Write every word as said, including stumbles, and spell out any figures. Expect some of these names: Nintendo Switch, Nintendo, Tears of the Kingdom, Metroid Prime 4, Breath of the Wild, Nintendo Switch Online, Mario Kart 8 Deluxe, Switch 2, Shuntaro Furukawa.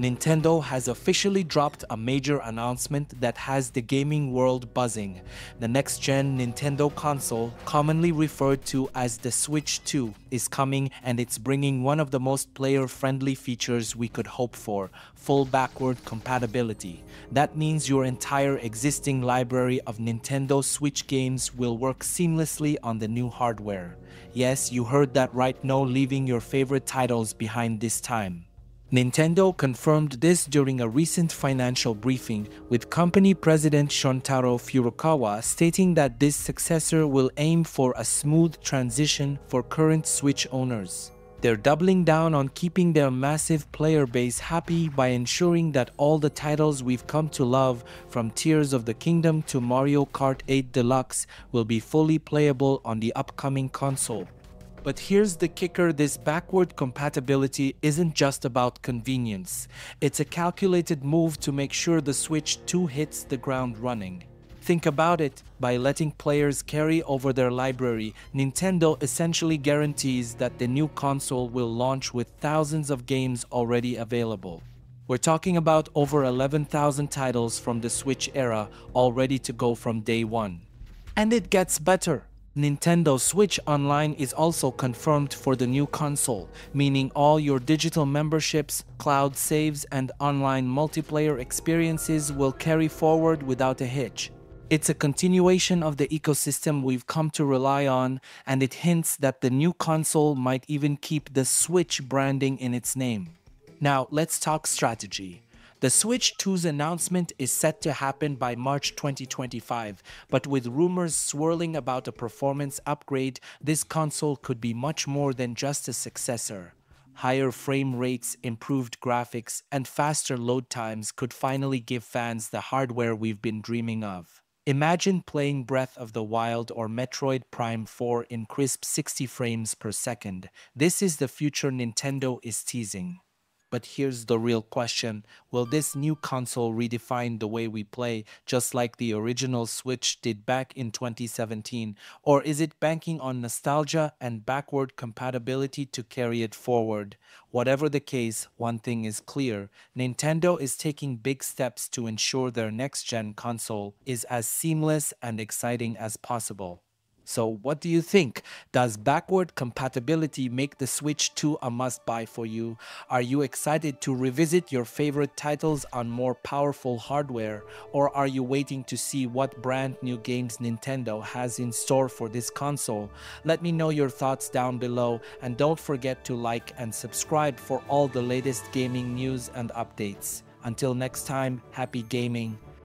Nintendo has officially dropped a major announcement that has the gaming world buzzing. The next-gen Nintendo console, commonly referred to as the Switch two, is coming, and it's bringing one of the most player-friendly features we could hope for, full backward compatibility. That means your entire existing library of Nintendo Switch games will work seamlessly on the new hardware. Yes, you heard that right, no leaving your favorite titles behind this time. Nintendo confirmed this during a recent financial briefing, with company president Shuntaro Furukawa stating that this successor will aim for a smooth transition for current Switch owners. They're doubling down on keeping their massive player base happy by ensuring that all the titles we've come to love, from Tears of the Kingdom to Mario Kart eight Deluxe, will be fully playable on the upcoming console. But here's the kicker, this backward compatibility isn't just about convenience. It's a calculated move to make sure the Switch two hits the ground running. Think about it, by letting players carry over their library, Nintendo essentially guarantees that the new console will launch with thousands of games already available. We're talking about over eleven thousand titles from the Switch era, all ready to go from day one. And it gets better. Nintendo Switch Online is also confirmed for the new console, meaning all your digital memberships, cloud saves, and online multiplayer experiences will carry forward without a hitch. It's a continuation of the ecosystem we've come to rely on, and it hints that the new console might even keep the Switch branding in its name. Now, let's talk strategy. The Switch two's announcement is set to happen by March twenty twenty-five, but with rumors swirling about a performance upgrade, this console could be much more than just a successor. Higher frame rates, improved graphics, and faster load times could finally give fans the hardware we've been dreaming of. Imagine playing Breath of the Wild or Metroid Prime four in crisp sixty frames per second. This is the future Nintendo is teasing. But here's the real question, will this new console redefine the way we play, just like the original Switch did back in twenty seventeen, or is it banking on nostalgia and backward compatibility to carry it forward? Whatever the case, one thing is clear, Nintendo is taking big steps to ensure their next-gen console is as seamless and exciting as possible. So what do you think? Does backward compatibility make the Switch two a must-buy for you? Are you excited to revisit your favorite titles on more powerful hardware? Or are you waiting to see what brand new games Nintendo has in store for this console? Let me know your thoughts down below, and don't forget to like and subscribe for all the latest gaming news and updates. Until next time, happy gaming!